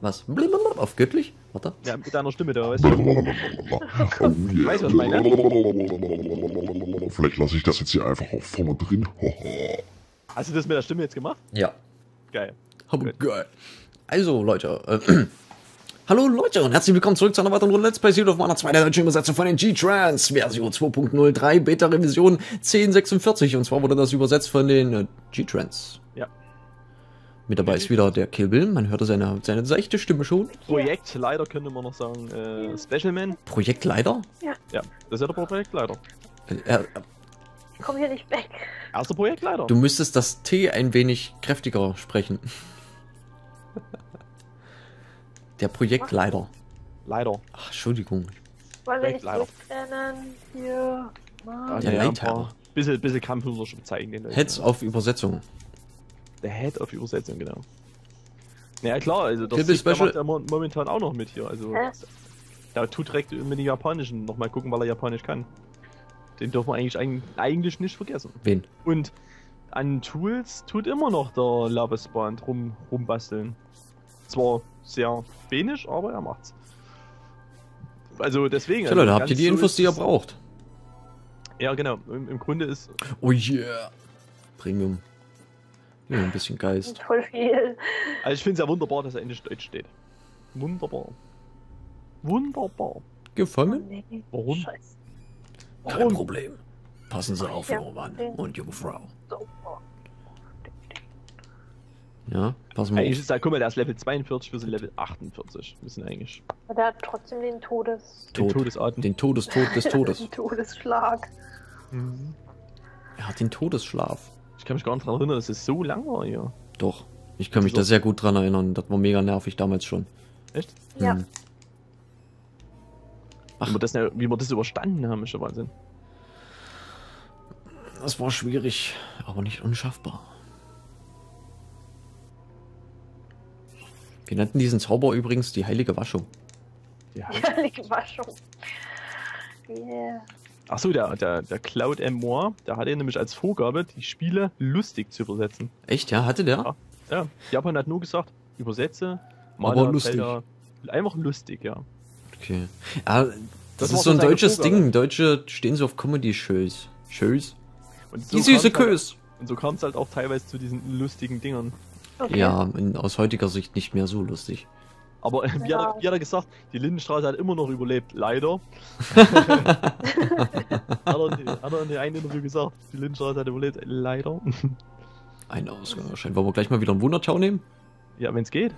Was? Auf göttlich? Warte. Ja, mit einer Stimme da, weißt du? Ich weiß, was meine. Vielleicht lasse ich das jetzt hier einfach auch vorne drin. Hast du das mit der Stimme jetzt gemacht? Ja. Geil. Aber geil. Also, Leute. Hallo Leute und herzlich willkommen zurück zu einer weiteren Runde Let's Play Secret of Mana 2 der deutschen Übersetzung von den G-Trans Version 2.03 Beta Revision 1046 und zwar wurde das übersetzt von den G-Trans. Ja. Mit dabei ist wieder der Kilbill, man hörte seine seichte Stimme schon. Projektleiter könnte man noch sagen, Specialman. Projektleiter? Ja. Ja, das ist ja der Projektleiter. Ich komm hier nicht weg. Er ist der Projektleiter. Du müsstest das T ein wenig kräftiger sprechen. Der Projektleiter. Leider. Ach, Entschuldigung. Weil ich das hier mal. Der Leiter. Bisschen Kampfhörerschub zeigen den. Heads auf Übersetzung. Der Head auf Übersetzung, genau. Ja klar, also das Sieg, macht er momentan auch noch mit hier. Also da tut direkt mit den Japanischen nochmal gucken, weil er Japanisch kann. Den dürfen wir eigentlich nicht vergessen. Wen? Und an Tools tut immer noch der LavaSpan rumbasteln. Zwar sehr wenig, aber er macht's. Also deswegen. So, Leute, also habt ihr die Infos, die ihr braucht? Ja, genau. Im Grunde ist. Oh yeah! Premium. Ja, ein bisschen Geist. Voll viel. Also ich finde es ja wunderbar, dass er endlich Deutsch steht. Wunderbar. Wunderbar. Gefallen? Oh, nee. Warum? Scheiße. Kein Warum? Problem. Passen Sie auf, junger Mann und junge Frau. Super. Ja, pass mal. Eigentlich ist da, guck mal, der ist Level 42, wir sind Level 48. Wir sind eigentlich. Aber der hat trotzdem den Todesatem. Den Todestod des Todes. Den Todesschlag. Mhm. Er hat den Todesschlaf. Ich kann mich gar nicht dran erinnern, dass es so lang war hier. Doch, ich kann mich da sehr gut dran erinnern. Das war mega nervig damals schon. Echt? Ja. Hm. Ach, wie wir das überstanden haben, ist schon Wahnsinn. Das war schwierig, aber nicht unschaffbar. Wir nannten diesen Zauber übrigens die heilige Waschung. Ja. Die heilige Waschung. Yeah. Achso, der Cloud M. Moore, der hatte nämlich als Vorgabe, die Spiele lustig zu übersetzen. Echt? Ja, hatte der? Ja. Japan hat nur gesagt, übersetze. Mana, aber lustig. Zelda, einfach lustig, ja. Okay. Ja, das ist so ein deutsches Vorgabe. Ding. Deutsche stehen so auf Comedy-Shows. Shows? So die süße Kös. Und so kam es halt auch teilweise zu diesen lustigen Dingern. Okay. Ja, aus heutiger Sicht nicht mehr so lustig. Aber wie hat er gesagt, die Lindenstraße hat immer noch überlebt, leider. hat er in der einen Interview gesagt, die Lindenstraße hat überlebt, leider. Ein Ausgang erscheint. Wollen wir gleich mal wieder einen Wundertau nehmen? Ja, wenn es geht.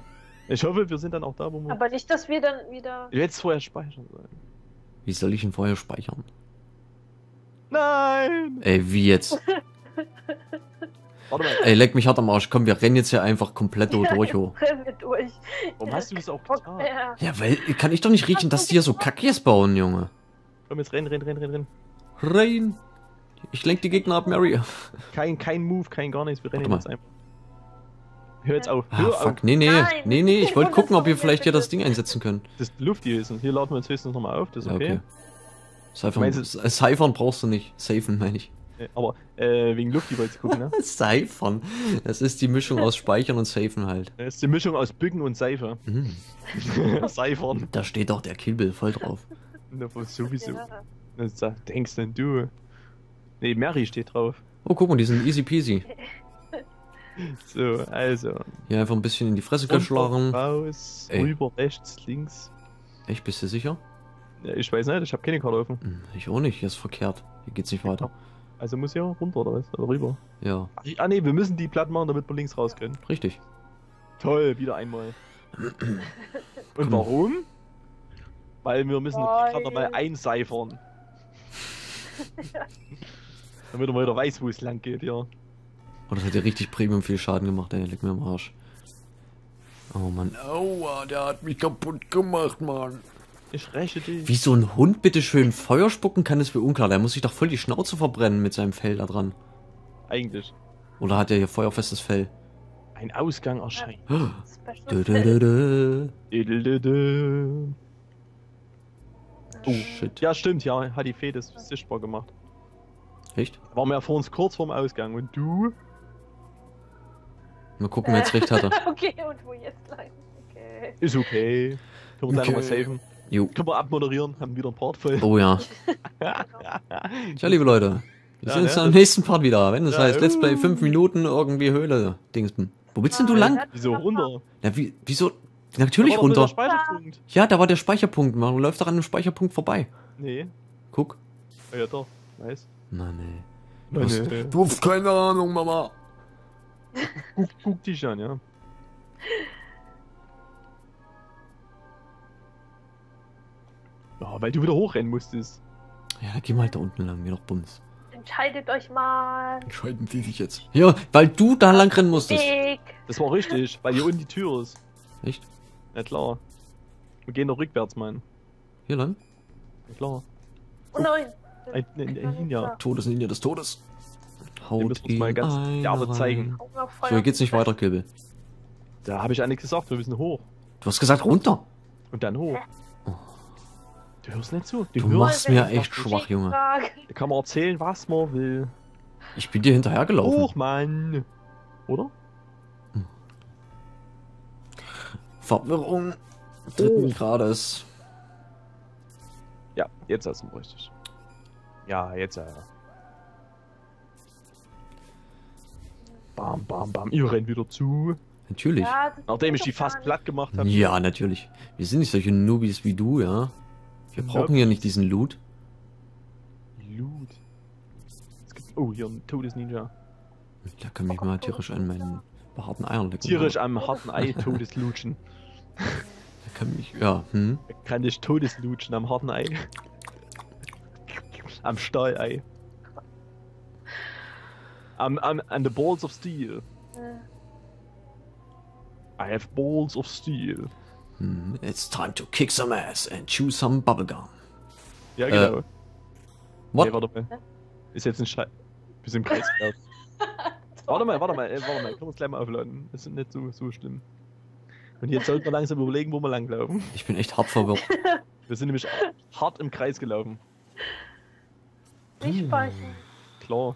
Ich hoffe, wir sind dann auch da, wo wir... Aber nicht, dass wir dann wieder... Jetzt vorher speichern sollen. Wie soll ich denn vorher speichern? Nein! Ey, wie jetzt? Warte mal. Ey, leck mich hart am Arsch. Komm, wir rennen jetzt hier einfach komplett durch. Oh. Rennen wir durch. Warum hast du das auch getan? Ja, weil kann ich doch nicht riechen, dass die hier so Kackjes bauen, Junge. Komm, jetzt rennen. Ich lenk die Gegner ab, Mary. Kein Move, kein gar nichts. Wir rennen jetzt einfach. Hör jetzt auf. Ah, fuck. Nee. Ich wollte gucken, ob wir vielleicht hier das Ding einsetzen können. Das Luftgewesen. Hier laden wir uns höchstens nochmal auf. Das ist okay. Cyphern brauchst du nicht. Safen, meine ich. Aber wegen Luft, die wollte ich gucken, ne? Seifern. Das ist die Mischung aus Speichern und Safen halt. Das ist die Mischung aus Bücken und Seife. Mhm. Seifern. Da steht auch der Kilbill voll drauf. Na, sowieso. Da denkst denn du? Nee, Mary steht drauf. Oh, guck mal, die sind easy peasy. So, also. Hier einfach ein bisschen in die Fresse geschlagen. Raus, rüber, rechts, links. Echt, bist du sicher? Ja, ich weiß nicht, ich habe keine Karte offen. Ich auch nicht, hier ist verkehrt. Hier geht's nicht weiter. Also muss ja runter oder was? Oder rüber? Ja. Ah ne, wir müssen die platt machen, damit wir links raus können. Richtig. Toll, wieder einmal. Und warum? Weil wir müssen gerade nochmal einseifern. Damit man wieder weiß, wo es lang geht, ja. Oh, das hat ja richtig Premium viel Schaden gemacht, ey. Leck mir am Arsch. Oh Mann. Aua, der hat mich kaputt gemacht, Mann. Ich räche dich. Wie so ein Hund bitte schön Feuer spucken kann, ist mir unklar. Der muss sich doch voll die Schnauze verbrennen mit seinem Fell da dran. Eigentlich. Oder hat er hier feuerfestes Fell? Ein Ausgang erscheint. Oh shit. Ja stimmt, ja, hat die Fee das sichtbar gemacht. Echt? War mir ja vor uns kurz vorm Ausgang und du? Mal gucken, wer jetzt recht hatte. Okay, und wo jetzt lang? Okay. okay. Ist okay. Können wir okay. Nochmal saven. Jo. Können wir abmoderieren, haben wieder ein Part voll. Oh ja. Tja, liebe Leute. Wir sehen uns am nächsten Part wieder, wenn das heißt Let's Play 5 Minuten irgendwie Höhle Dingsen. Wo willst denn du lang? Wieso runter? Na, wie, wieso? Natürlich da war runter. Ja, da war der Speicherpunkt. Man läuft doch an dem Speicherpunkt vorbei. Nee. Guck. Oh ja, doch. Nice. Na, nee. Du hast keine Ahnung, Mama. Guck dich an, ja. Ja, weil du wieder hochrennen musstest. Ja, geh mal da unten lang, geh doch bums. Entscheidet euch mal. Entscheiden die sich jetzt. Ja, weil du da lang rennen musstest. Weg. Das war richtig, weil hier unten die Tür ist. Echt? Ja, klar. Wir gehen doch rückwärts, mein. Hier lang? Ja, klar. Oh nein. Ein Ninja. Todesninja des Todes. Haut ihn mal ganz derbe zeigen. So, hier geht's nicht weiter, Kilbill. Da habe ich eigentlich gesagt, wir müssen hoch. Du hast gesagt runter. Und dann hoch. Oh. Du hörst nicht zu. Du machst mir echt schwach, Junge. Da kann man erzählen, was man will. Ich bin dir hinterhergelaufen. Hoch, Mann. Oder? Hm. Verwirrung dritten Grades. Ja, jetzt hast du ihn richtig. Ja, jetzt ja. Bam, bam, bam. Ihr rennt wieder zu. Natürlich. Ja, nachdem ich die fast platt gemacht habe. Ja, natürlich. Wir sind nicht solche Nubis wie du, ja. Wir brauchen ja nicht diesen Loot. Loot. Es gibt, oh, hier ein Todesninja. Da kann mich mal tierisch an meinen harten Eiern lecken. Tierisch am harten Ei todeslutschen. Da kann mich, ja, hm? Da kann ich todeslutschen am harten Ei. Am Stahlei. An the balls of steel. I have balls of steel. It's time to kick some ass and chew some bubblegum. Ja, genau. What? Hey, warte mal. Ist jetzt ein Scheiß. Wir sind im Kreis. Warte mal. Können wir uns gleich mal aufladen. Das ist nicht so schlimm. Und jetzt sollten wir langsam überlegen, wo wir langlaufen. Ich bin echt hart verwirrt. Wir sind nämlich hart im Kreis gelaufen. Nicht speichern. Klar.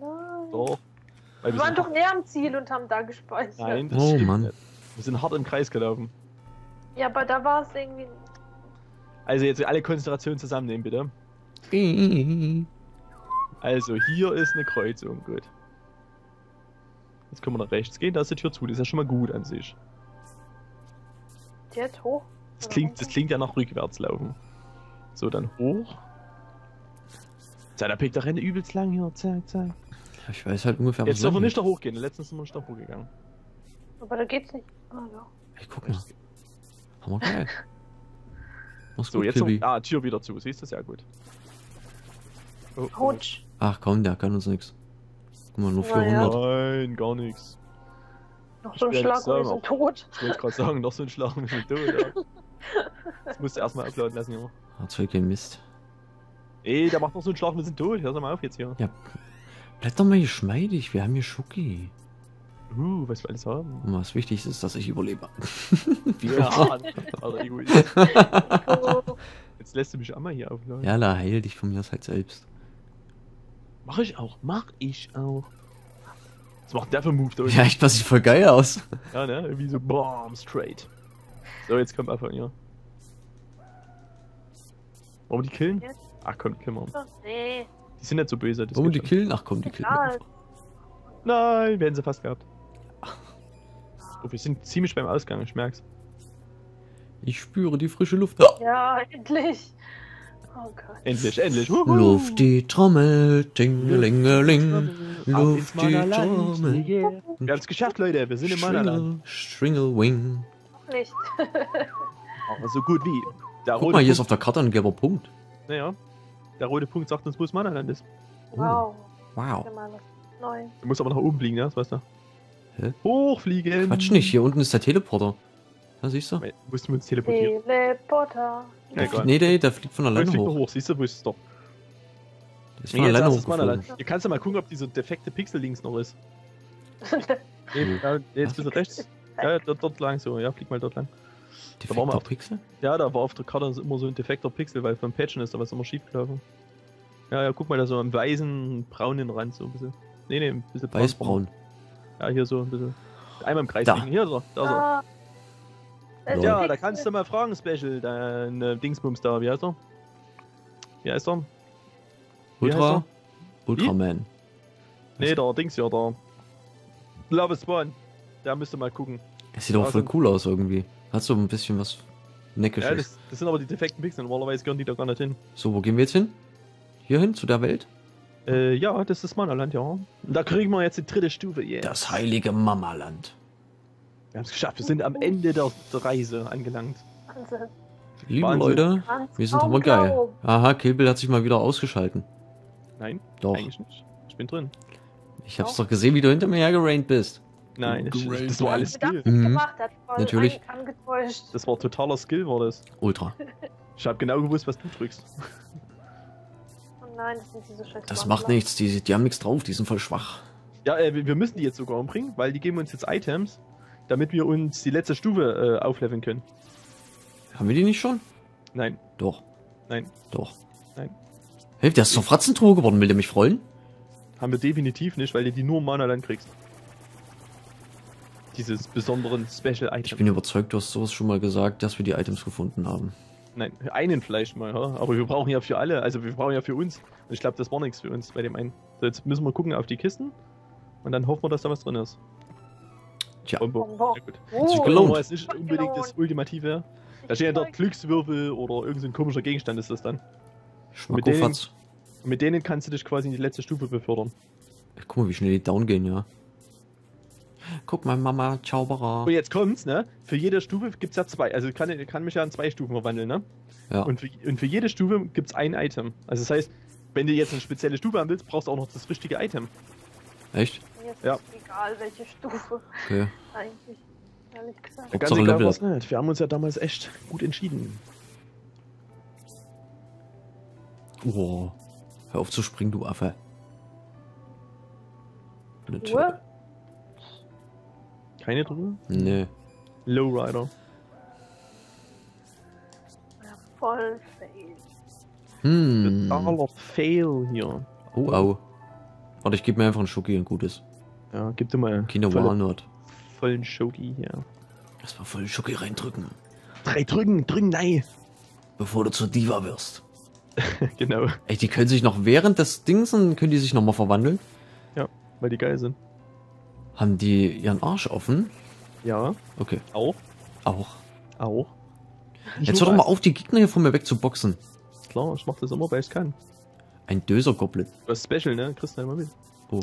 Nein. Doch. Wir waren doch näher am Ziel und haben da gespeichert. Nein, das stimmt. Mann. Wir sind hart im Kreis gelaufen. Ja, aber da war es irgendwie... Also jetzt alle Konzentrationen zusammennehmen, bitte. Also hier ist eine Kreuzung, gut. Jetzt können wir nach rechts gehen, da ist die Tür zu, das ist ja schon mal gut an sich. Jetzt hoch? Das klingt ja nach rückwärts laufen. So, dann hoch. Zack, da pickt der Renne übelst lang hier, zack, zack. Ja, ich weiß halt ungefähr, was jetzt dürfen wir nicht da hochgehen, letztens sind wir nicht da hochgegangen. Aber da geht's nicht. Oh, ja. Ich guck mal. Hammer geil. Mach's so, gut, jetzt noch, Tür wieder zu, siehst du? Sehr gut. Oh, oh. Ach komm, der kann uns nix. Guck mal, nur 400. Nein, gar nix. Noch so ein Schlag und wir sind tot. Ich wollte gerade sagen, noch so ein Schlag und wir sind tot, ja. Das musst du erstmal uploaden lassen, Junge. Hat kein Mist. Ey, der macht noch so einen Schlag, wir sind tot. Hör doch mal auf jetzt hier. Ja, bleib doch mal hier schmeidig, wir haben hier Schucki. Was wir alles haben. Und was wichtig ist, dass ich überlebe. Ja, also Egoist. Jetzt lässt du mich auch mal hier aufladen. Ja, da heil dich von mir aus halt selbst. Mach ich auch, Was macht der für einen Move da unten? Ja, echt, das sieht voll geil aus. Ja, ne? Irgendwie so, BAM, straight. So, jetzt kommt einfach hier. Wollen wir die killen? Jetzt? Ach komm, killen wir. Nee. Die sind nicht so böse. Wollen wir die killen? Ach komm, die killen wir. Nein, wir hätten sie fast gehabt. Oh, wir sind ziemlich beim Ausgang, ich merk's. Ich spüre die frische Luft. Ja, endlich. Oh Gott. Endlich. Wuhu. Luft die Trommel, Tingelingeling. Luft die Trommel. Yeah. Wir haben's geschafft, Leute, wir sind im Mana-Land. Stringle-Wing. Nicht. Aber so gut wie. Guck mal, hier ist auf der Karte ein gelber Punkt. Naja, der rote Punkt sagt uns, wo das Mana-Land ist. Wow. Wow. Du musst aber nach oben fliegen, ja? Das weißt du. Hä? Hochfliegen! Quatsch nicht, hier unten ist der Teleporter. Da siehst du? Mussten wir uns teleportieren. Teleporter! Ja, nee, der fliegt von alleine hoch. Siehst du, wo ist es doch? Der ist von alleine hochgeflogen. Hier kannst du mal gucken, ob diese defekte Pixel links noch ist. Eben, ja, jetzt bist du rechts. Ja, dort lang so. Ja, flieg mal dort lang. Defekter da Pixel? Ja, da war auf der Karte immer so ein defekter Pixel, weil beim Patchen ist da was immer schief gelaufen. Ja, guck mal, da so am weißen, braunen Rand so ein bisschen. Nee, ein bisschen weißbraun. Ja, hier so ein bisschen. Einmal im Kreis liegen. Hier so, da so. Ja, da kannst du mal fragen, Special, dein Dingsbums da, wie heißt er? Wie heißt er? Ultraman. Nee, der Dings ja da. LavaSpan. Der müsste mal gucken. Das sieht doch voll cool aus irgendwie. Hat so ein bisschen was Neckisches. Ja, das sind aber die defekten Pixel, normalerweise gehören die da gar nicht hin. So, wo gehen wir jetzt hin? Hier hin, zu der Welt? Ja, das ist Mana-Land, ja. Da kriegen wir jetzt die dritte Stufe, yeah. Das heilige Mama-Land. Wir haben es geschafft, wir sind am Ende der Reise angelangt. Wahnsinn. Liebe Wahnsinn. Leute, wir sind aber geil. Aha, Kilbill hat sich mal wieder ausgeschalten. Nein, doch. Eigentlich nicht. Ich bin drin. Ich hab's doch gesehen, wie du hinter mir hergerannt bist. Nein, das war alles Skill. Natürlich. Das war totaler Skill, war das. Ultra. Ich hab genau gewusst, was du drückst. Oh nein, das sind diese scheiß. Das macht nichts, die haben nichts drauf, die sind voll schwach. Ja, wir müssen die jetzt sogar umbringen, weil die geben uns jetzt Items, damit wir uns die letzte Stufe aufleveln können. Haben wir die nicht schon? Nein. Doch. Nein. Doch. Nein. Hey, der ist zur Fratzentruhe geworden, will der mich freuen? Haben wir definitiv nicht, weil du die nur im Mana-Land kriegst. Dieses besonderen Special-Item. Ich bin überzeugt, du hast sowas schon mal gesagt, dass wir die Items gefunden haben. Nein, einen vielleicht mal, ja? Aber wir brauchen ja für alle, also wir brauchen ja für uns. Und ich glaube, das war nichts für uns bei dem einen. So, jetzt müssen wir gucken auf die Kisten und dann hoffen wir, dass da was drin ist. Tja. Bombo. Ja, gut. Oh, das ist nicht unbedingt das Ultimative. Da steht ja dort Glückswürfel oder irgendein komischer Gegenstand ist das dann. Mit denen kannst du dich quasi in die letzte Stufe befördern. Ach, guck mal, wie schnell die down gehen, ja. Guck mal, Mama, Zauberer. Und jetzt kommt's, ne? Für jede Stufe gibt's ja zwei. Also kann mich ja in zwei Stufen verwandeln, ne? Ja. Und für jede Stufe gibt's ein Item. Also das heißt, wenn du jetzt eine spezielle Stufe haben willst, brauchst du auch noch das richtige Item. Echt? Mir ist ja egal, welche Stufe. Okay. Eigentlich, ehrlich gesagt. Ganz egal, was nicht. Wir haben uns ja damals echt gut entschieden. Oh. Hör auf zu springen, du Affe. Ruhe? Keine Truhe? Nee. Lowrider. Voll fail. Totaler Fail hier. Oh, au. Warte, ich gebe mir einfach einen Schoki, ein gutes. Ja, gib dir mal Kinder-Walnut. Vollen Schoki hier. Erstmal vollen Schoki reindrücken. Drücken, nein! Bevor du zur Diva wirst. Genau. Ey, die können sich noch während des Dings, können die sich nochmal verwandeln? Ja, weil die geil sind. Haben die ihren Arsch offen? Ja. Okay. Auch. Jetzt hör doch mal auf, die Gegner hier von mir wegzuboxen. Klar, ich mach das immer, weil ich kann. Ein döser Goblin. Das ist special, ne? Kriegst du einmal mit. Oh.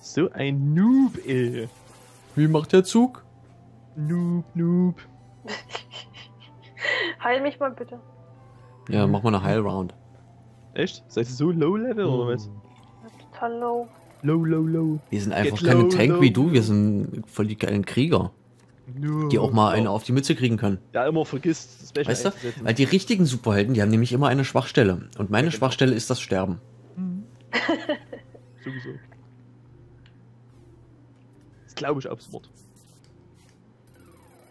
So ein Noob, ey. Wie macht der Zug? Noob. Heil mich mal bitte. Ja, mach mal eine Heilround. Echt? Seid ihr so low-level oder was? Total low. Low. Wir sind einfach keine Tank wie du, wir sind voll die geilen Krieger. Die auch mal eine auf die Mütze kriegen können. Ja, immer vergisst. Special, weißt du? Weil die richtigen Superhelden, die haben nämlich immer eine Schwachstelle. Und meine Schwachstelle ist das Sterben. Sowieso. Das glaube ich absolut.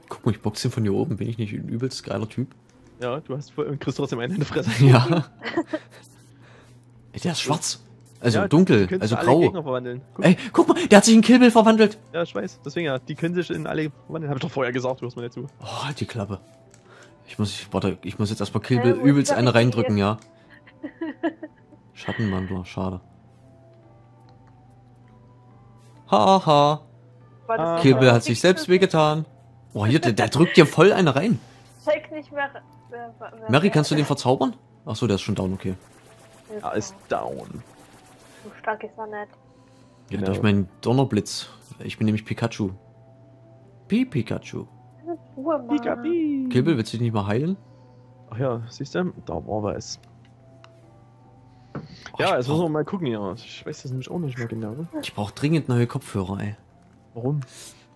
Guck mal, ich boxe ihn von hier oben. Bin ich nicht ein übelst geiler Typ? Ja, du hast voll. Und kriegst trotzdem einen in der Fresse. Ja. Der ist schwarz. Also ja, dunkel, also grau. Ey, guck mal, der hat sich in Kilbill verwandelt. Ja, ich weiß, deswegen ja, die können sich in alle verwandeln. Hab ich doch vorher gesagt, du hörst mir nicht zu. Oh, halt die Klappe. Ich muss jetzt erstmal Kilbill übelst eine reindrücken, ja. Schattenwandler, schade. Haha. Kilbill hat sich selbst wehgetan. Oh, hier, der drückt dir voll eine rein. Check nicht mehr. Mary, kannst du den verzaubern? Achso, der ist schon down, okay. Ja, ist down. So stark ist er nicht. Ja, durch meinen Donnerblitz. Ich bin nämlich Pikachu. Pikachu. Kilbill, willst du dich nicht mal heilen? Ach ja, siehst du? Da war was. Ach, ja, jetzt müssen wir mal gucken, ja. Ich weiß das nämlich auch nicht mehr genau. Ich brauche dringend neue Kopfhörer, ey. Warum?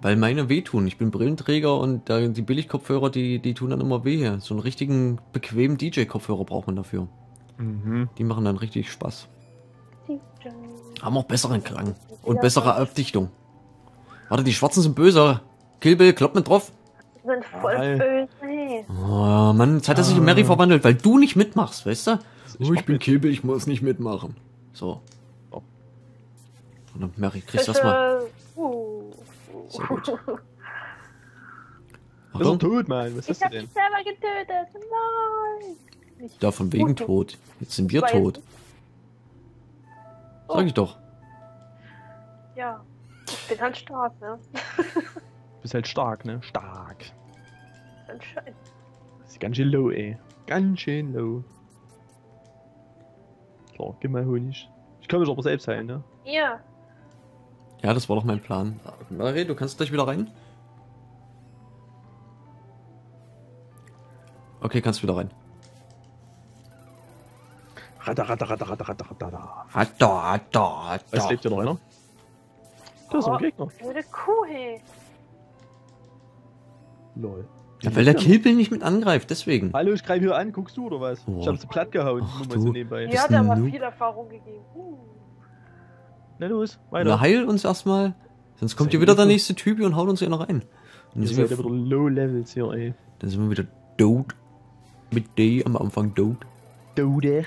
Weil meine wehtun. Ich bin Brillenträger und die Billig-Kopfhörer, die tun dann immer weh hier. So einen richtigen, bequemen DJ-Kopfhörer braucht man dafür. Mhm. Die machen dann richtig Spaß. Haben auch besseren Klang und bessere Abdichtung. Warte, die Schwarzen sind böse. Kilbill, klopp mit drauf. Die sind voll böse. Oh Mann, jetzt hat er sich in Mary verwandelt, weil du nicht mitmachst, weißt du? Oh, ich bin Kilbill, ich muss nicht mitmachen. So. Und Mary, kriegst du das mal. Sehr gut. Das ist ein Todmann, was ist denn? Ich hab mich selber getötet, nein! Ja, von wegen tot. Jetzt sind wir tot. Sag ich doch. Ja, ich bin halt stark, ne? Bist halt stark, ne? Stark. Anscheinend. Das ist ganz schön low, ey. Ganz schön low. Klar, gib mal Honig. Ich kann mich aber selbst heilen, ne? Ja. Ja, das war doch mein Plan. Marie, du kannst gleich wieder rein. Okay, kannst wieder rein. Es lebt ja noch einer. Das ist ein Gegner. Blöde Kuh, hey. Lol. Ja, weil der Kilbill nicht mit angreift, deswegen. Hallo, ich greife hier an, guckst du oder was? Oh. Ich hab's platt gehauen. Ach, du. So nebenbei. Ja, da hat viel Erfahrung gegeben. Na los, weiter. Na, heil uns erstmal. Sonst kommt hier wieder der nächste Typ und haut uns hier noch rein. Dann sind wir wieder Low Levels hier, ey. Dann sind wir wieder Dood. Mit D am Anfang, Dood. Dode.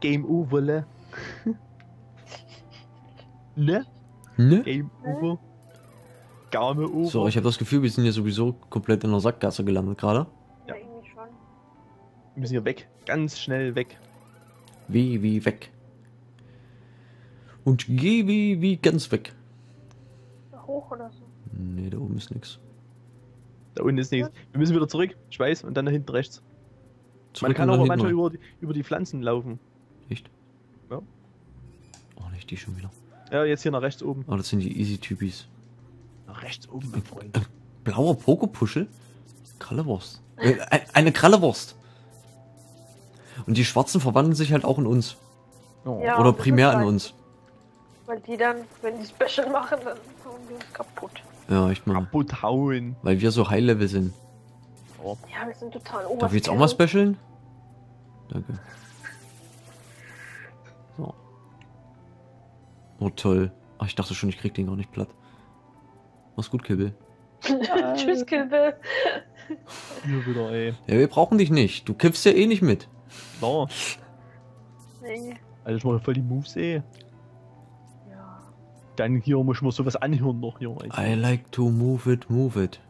Game Over. Ne? Ne? Game Over. Game Over. So, ich habe das Gefühl, wir sind hier sowieso komplett in der Sackgasse gelandet gerade. Ja, irgendwie schon. Wir müssen hier weg. Ganz schnell weg. Wie weg. Und geh wie ganz weg. Hoch oder so? Ne, da oben ist nix. Da unten ist nichts. Wir müssen wieder zurück, ich weiß, und dann nach hinten rechts. Zurück Man kann auch manchmal über die Pflanzen laufen. Echt? Ja. Oh, nicht die schon wieder. Ja, jetzt hier nach rechts oben. Oh, das sind die Easy-Typis. Nach rechts oben, mein Freund. Blauer Pokepuschel? Krallewurst. Eine Krallewurst. Und die Schwarzen verwandeln sich halt auch in uns. Oh. Ja, oder primär in uns. Weil die dann, wenn die Special machen, dann hauen wir uns kaputt. Ja, echt mal. Kaputt hauen. Weil wir so High-Level sind. Oh. Ja, wir sind total oberst. Darf ich jetzt auch mal specialen? Danke. So. Oh, toll. Ach, ich dachte schon, ich krieg den gar nicht platt. Mach's gut, Kilbill. Tschüss, Kilbill. Wieder, ey. Ja, wir brauchen dich nicht. Du kiffst ja eh nicht mit. Klar. Nee. Alter, ich mach voll die Moves, ey. Dann hier muss ich mir sowas anhören noch hier. I like to move it, move it.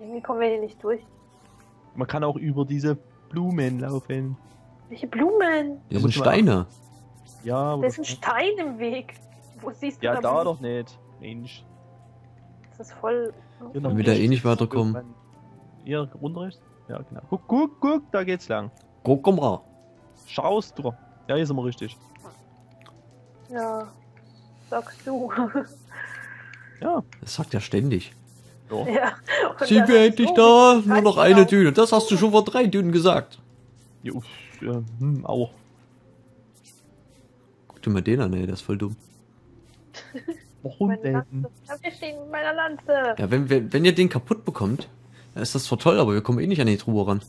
Irgendwie kommen wir hier nicht durch. Man kann auch über diese Blumen laufen. Welche Blumen? Das sind Steine. Ja, aber das ist ein Stein im Weg. Wo siehst du das? Ja, da doch nicht. Mensch. Das ist voll. Wenn wir da eh nicht weiterkommen. Hier runterrechts? Ja, genau. Guck, da geht's lang. Guck mal. Schaust du. Ja, hier sind wir richtig. Ja. Sagst du. Ja, das sagt er ständig. Ja. Sind wir endlich da? Nur noch eine Düne. Das hast du schon vor 3 Dünen gesagt. Jo, auch. Guck dir mal den an, ey, der ist voll dumm. Warum denn? Ja, wenn ihr den kaputt bekommt, dann ist das zwar toll, aber wir kommen eh nicht an die Truhe ran.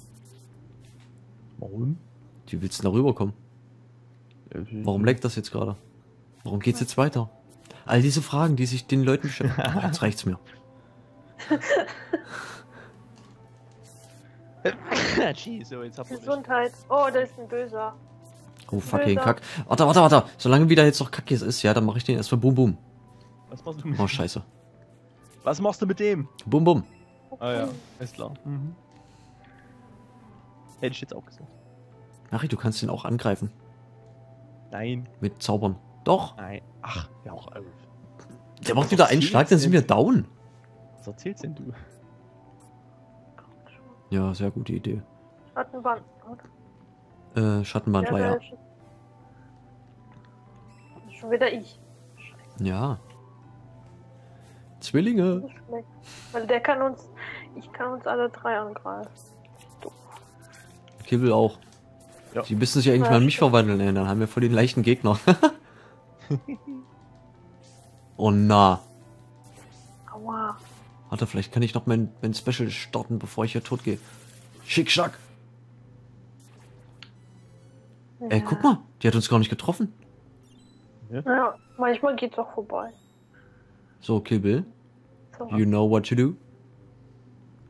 Warum? Die willst du da rüberkommen. Warum leckt das jetzt gerade? Warum geht's jetzt weiter? All diese Fragen, die sich den Leuten stellen. Oh, jetzt reicht's mir. Gesundheit. Oh, da ist ein Böser. Oh, fucking Kack. Warte. Solange wieder jetzt noch Kack ist, ja, dann mache ich den erstmal Bum Bum. Was machst du mit dem? Oh, scheiße. Was machst du mit dem? Bum Bum. Ah ja, ist klar. Mhm. Hätte ich jetzt auch gesagt. Mari, du kannst den auch angreifen. Nein. Mit Zaubern. Doch. Nein. Ach, ja auch. Der macht wieder einen Schlag, dann sind wir down. Was erzählst denn du? Ja, sehr gute Idee. Schattenband. Schattenband ja, war ja. Schon wieder ich. Ja. Zwillinge. Weil der kann uns, ich kann uns alle 3 angreifen. Kilbill auch. Ja. Die müssen sich ja eigentlich mal in mich verwandeln, ey. Dann haben wir voll den leichten Gegner. Oh na. Aua. Warte, vielleicht kann ich noch mein Special starten, bevor ich hier tot gehe. Schick-Schack. Ja. Ey, guck mal, die hat uns gar nicht getroffen. Ja, manchmal geht's auch vorbei. So, Kilbill. So. You know what to do.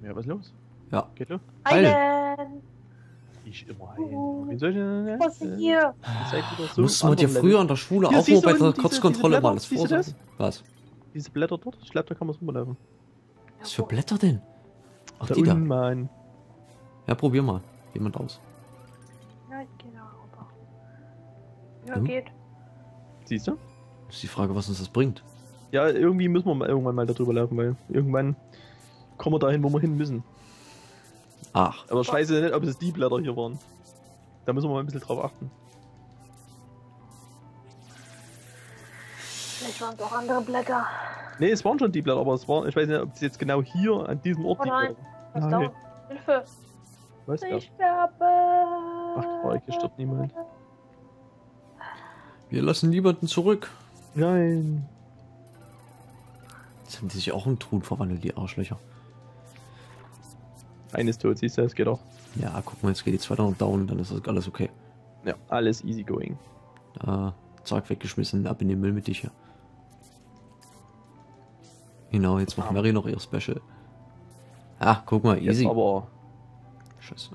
Ja, was ist los? Ja. Geht los? Heilen! Ich immer heilen. Was ist hier? So mussten wir dir früher an der Schule auch mal bei der Kotzkontrolle mal alles vorsetzen. Was? Diese Blätter dort? Ich glaube, da kann man es rumlaufen. Was für Blätter denn? Ach, da unten mein. Ja, probier mal. Jemand aus. Nein, genau. Ja, geht. Siehst du? Das ist die Frage, was uns das bringt. Ja, irgendwie müssen wir mal irgendwann mal darüber laufen, weil irgendwann kommen wir dahin, wo wir hin müssen. Ach. Aber scheiße nicht, ob es die Blätter hier waren. Da müssen wir mal ein bisschen drauf achten. Vielleicht waren es auch andere Blätter. Ne, es waren schon die Blätter, aber es waren, ich weiß nicht, ob es jetzt genau hier an diesem Ort die Blätter. Was da? Hilfe! Was, ich sterbe! Ach, Quark, hier stirbt niemand. Wir lassen niemanden zurück. Nein. Jetzt haben die sich auch in Truhen verwandelt, die Arschlöcher. Eines tot, siehst du, es geht auch. Ja, guck mal, jetzt geht die 200 down, dann ist das alles okay. Ja, alles easy going. Zack, weggeschmissen, ab in den Müll mit dich hier. Genau, jetzt macht Mary noch ihr Special. Ach, guck mal, easy. Jetzt aber... Scheiße.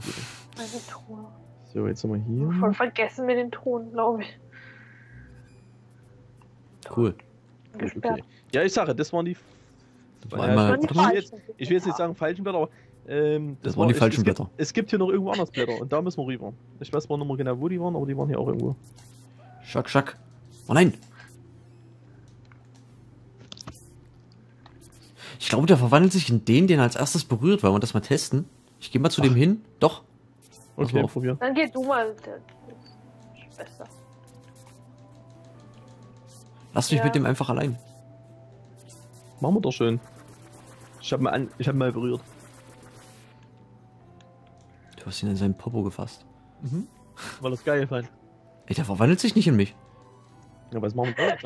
Also, Truhe. So, jetzt sind wir hier. Voll vergessen mit den Truhen, glaube ich. Cool. Okay. Ja, ich sage, das waren die... Das war einmal... ich will jetzt nicht sagen falschen Blätter, aber... das waren die falschen Blätter. Es gibt hier noch irgendwo anders Blätter und da müssen wir rüber. Ich weiß zwar nicht mehr genau, wo die waren, aber die waren hier auch irgendwo. Schack, schack. Oh nein! Ich glaube, der verwandelt sich in den er als erstes berührt. Wollen wir das mal testen? Ich gehe mal zu dem hin. Doch. Okay, probier. Dann geh du mal. Schwester. Lass mich mit dem einfach allein. Machen wir doch schön. Ich hab mal berührt. Du hast ihn in seinen Popo gefasst. Mhm. Weil das geil fand. Ey, der verwandelt sich nicht in mich. Ja, aber das machen wir doch.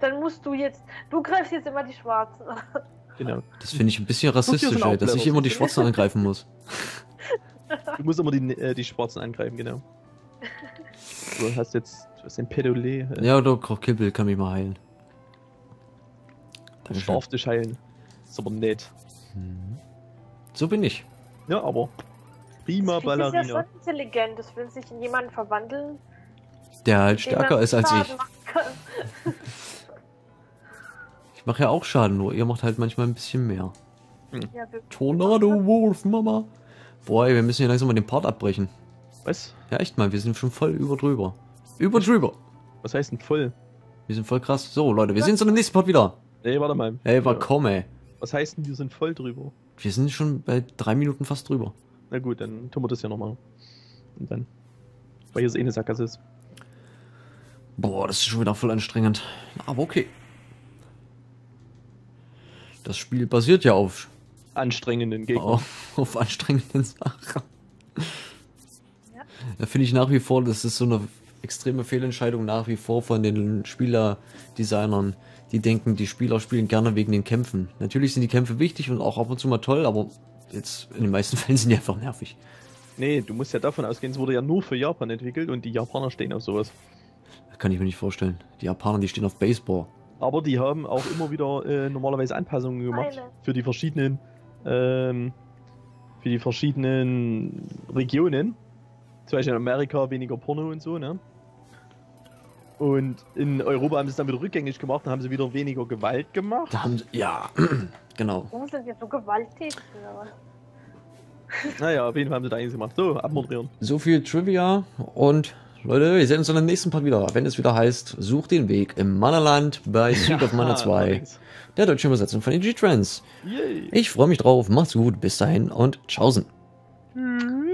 Dann musst du jetzt... Du greifst jetzt immer die Schwarzen an. Genau. Das finde ich ein bisschen rassistisch, ey, dass ich immer die Schwarzen angreifen muss. Du musst immer die Schwarzen angreifen, genau. Du hast jetzt... Du hast den Pedolé. Ja, oder Kilbill kann mich mal heilen. Ich darf dich heilen. Ist aber nett. Mhm. So bin ich. Ja, aber... Prima Ballerina. Das ist ja schon intelligent. Das will sich in jemanden verwandeln. Der halt stärker ist als ich. Ich mache ja auch Schaden, nur ihr macht halt manchmal ein bisschen mehr. Hm. Ja, Tornado Wolf, Mama. Boah, ey, wir müssen hier langsam mal den Part abbrechen. Was? Ja, echt mal, wir sind schon voll überdrüber. Überdrüber. Was heißt denn voll? Wir sind voll krass. So, Leute, wir sehen uns in dem nächsten Part wieder. Ey, warte mal. Ey, komm, ey. Was heißt denn, wir sind voll drüber? Wir sind schon bei 3 Minuten fast drüber. Na gut, dann tun wir das ja nochmal. Und dann. Weil hier so eine Sackgasse ist. Boah, das ist schon wieder voll anstrengend. Aber okay. Das Spiel basiert ja auf... anstrengenden Gegnern. Auf anstrengenden Sachen. Ja. Da finde ich nach wie vor, das ist so eine extreme Fehlentscheidung nach wie vor von den Spielerdesignern. Die denken, die Spieler spielen gerne wegen den Kämpfen. Natürlich sind die Kämpfe wichtig und auch ab und zu mal toll, aber jetzt in den meisten Fällen sind die einfach nervig. Nee, du musst ja davon ausgehen, es wurde ja nur für Japan entwickelt und die Japaner stehen auf sowas. Kann ich mir nicht vorstellen. Die Japaner, die stehen auf Baseball. Aber die haben auch immer wieder normalerweise Anpassungen gemacht für die verschiedenen Regionen. Zum Beispiel in Amerika weniger Porno und so, ne? Und in Europa haben sie es dann wieder rückgängig gemacht, dann haben sie wieder weniger Gewalt gemacht. Da haben sie, ja, genau. Warum sind wir so gewalttätig? Naja, auf jeden Fall haben sie da eins gemacht. So, abmoderieren. So viel Trivia und... Leute, wir sehen uns in dem nächsten Part wieder, wenn es wieder heißt, sucht den Weg im Mana-Land bei Secret of Mana 2, der deutschen Übersetzung von den G-Trans. Ich freue mich drauf, macht's gut, bis dahin und tschaußen. Mhm.